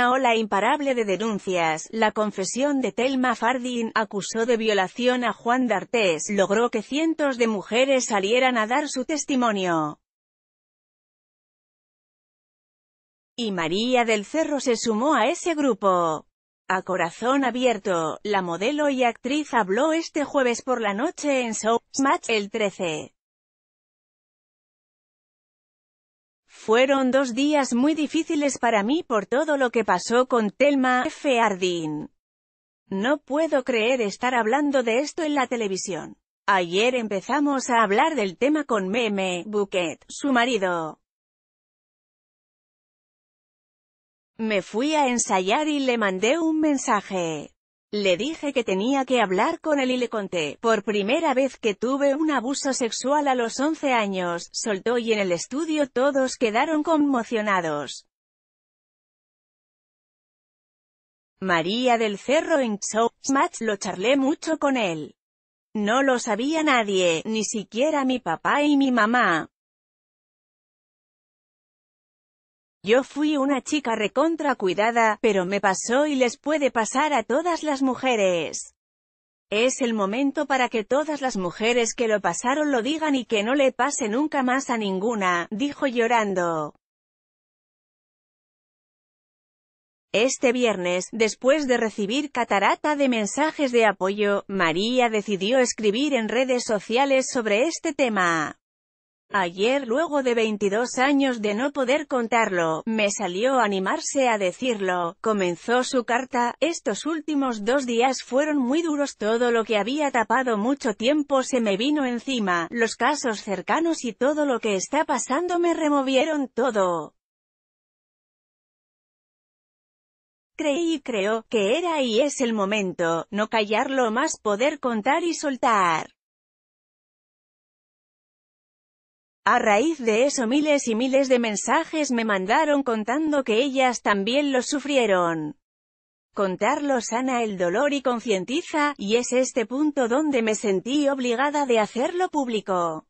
una ola imparable de denuncias. La confesión de Thelma Fardín, acusó de violación a Juan Darthés, logró que cientos de mujeres salieran a dar su testimonio. Y María del Cerro se sumó a ese grupo. A corazón abierto, la modelo y actriz habló este jueves por la noche en Showmatch, el 13. Fueron 2 días muy difíciles para mí por todo lo que pasó con Thelma Fardín. No puedo creer estar hablando de esto en la televisión. Ayer empezamos a hablar del tema con Meme Bouquet, su marido. Me fui a ensayar y le mandé un mensaje. Le dije que tenía que hablar con él y le conté, por primera vez, que tuve un abuso sexual a los 11 años, soltó, y en el estudio todos quedaron conmocionados. María del Cerro en Showmatch: lo charlé mucho con él. No lo sabía nadie, ni siquiera mi papá y mi mamá. Yo fui una chica recontra cuidada, pero me pasó y les puede pasar a todas las mujeres. Es el momento para que todas las mujeres que lo pasaron lo digan y que no le pase nunca más a ninguna, dijo llorando. Este viernes, después de recibir catarata de mensajes de apoyo, María decidió escribir en redes sociales sobre este tema. Ayer, luego de 22 años de no poder contarlo, me salió animarse a decirlo, comenzó su carta. Estos últimos 2 días fueron muy duros, todo lo que había tapado mucho tiempo se me vino encima, los casos cercanos y todo lo que está pasando me removieron todo. Creí y creo que era y es el momento, no callarlo más, poder contar y soltar. A raíz de eso, miles y miles de mensajes me mandaron contando que ellas también lo sufrieron. Contarlo sana el dolor y concientiza, y es este punto donde me sentí obligada de hacerlo público.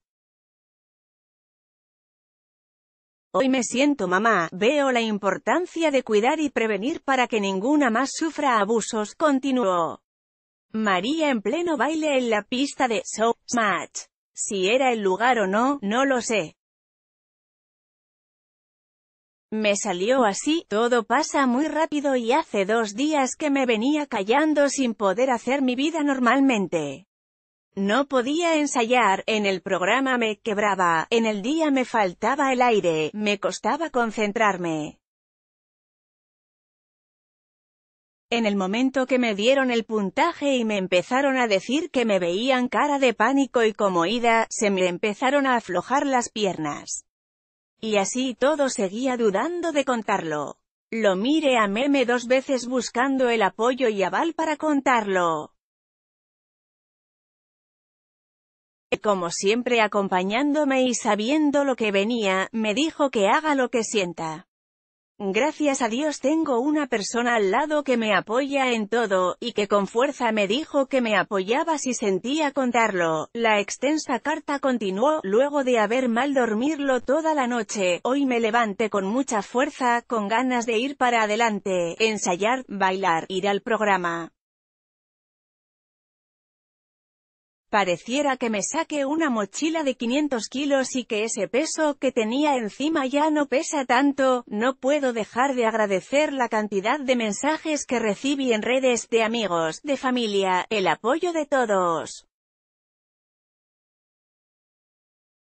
Hoy me siento mamá, veo la importancia de cuidar y prevenir para que ninguna más sufra abusos, continuó María en pleno baile en la pista de Showmatch. Si era el lugar o no, no lo sé. Me salió así, todo pasa muy rápido y hace 2 días que me venía callando sin poder hacer mi vida normalmente. No podía ensayar, en el programa me quebraba, en el día me faltaba el aire, me costaba concentrarme. En el momento que me dieron el puntaje y me empezaron a decir que me veían cara de pánico y conmovida, se me empezaron a aflojar las piernas. Y así todo seguía dudando de contarlo. Lo miré a Meme 2 veces buscando el apoyo y aval para contarlo. Como siempre acompañándome y sabiendo lo que venía, me dijo que haga lo que sienta. Gracias a Dios tengo una persona al lado que me apoya en todo, y que con fuerza me dijo que me apoyaba si sentía contarlo. La extensa carta continuó, luego de haber mal dormirlo toda la noche, hoy me levanté con mucha fuerza, con ganas de ir para adelante, ensayar, bailar, ir al programa. Pareciera que me saqué una mochila de 500 kilos y que ese peso que tenía encima ya no pesa tanto. No puedo dejar de agradecer la cantidad de mensajes que recibí en redes, de amigos, de familia, el apoyo de todos.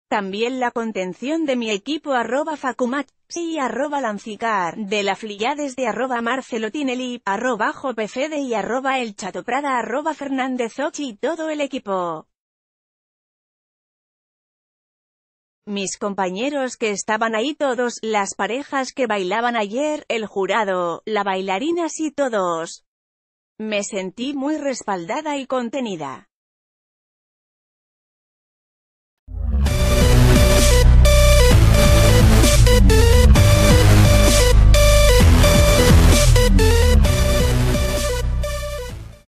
También la contención de mi equipo @facumax y @lancicar, de la Fliades, de @Marcelo Tinelli, @jopfede y @elchatoprada, @fernandezoch y todo el equipo. Mis compañeros que estaban ahí todos, las parejas que bailaban ayer, el jurado, la bailarina, sí, todos. Me sentí muy respaldada y contenida.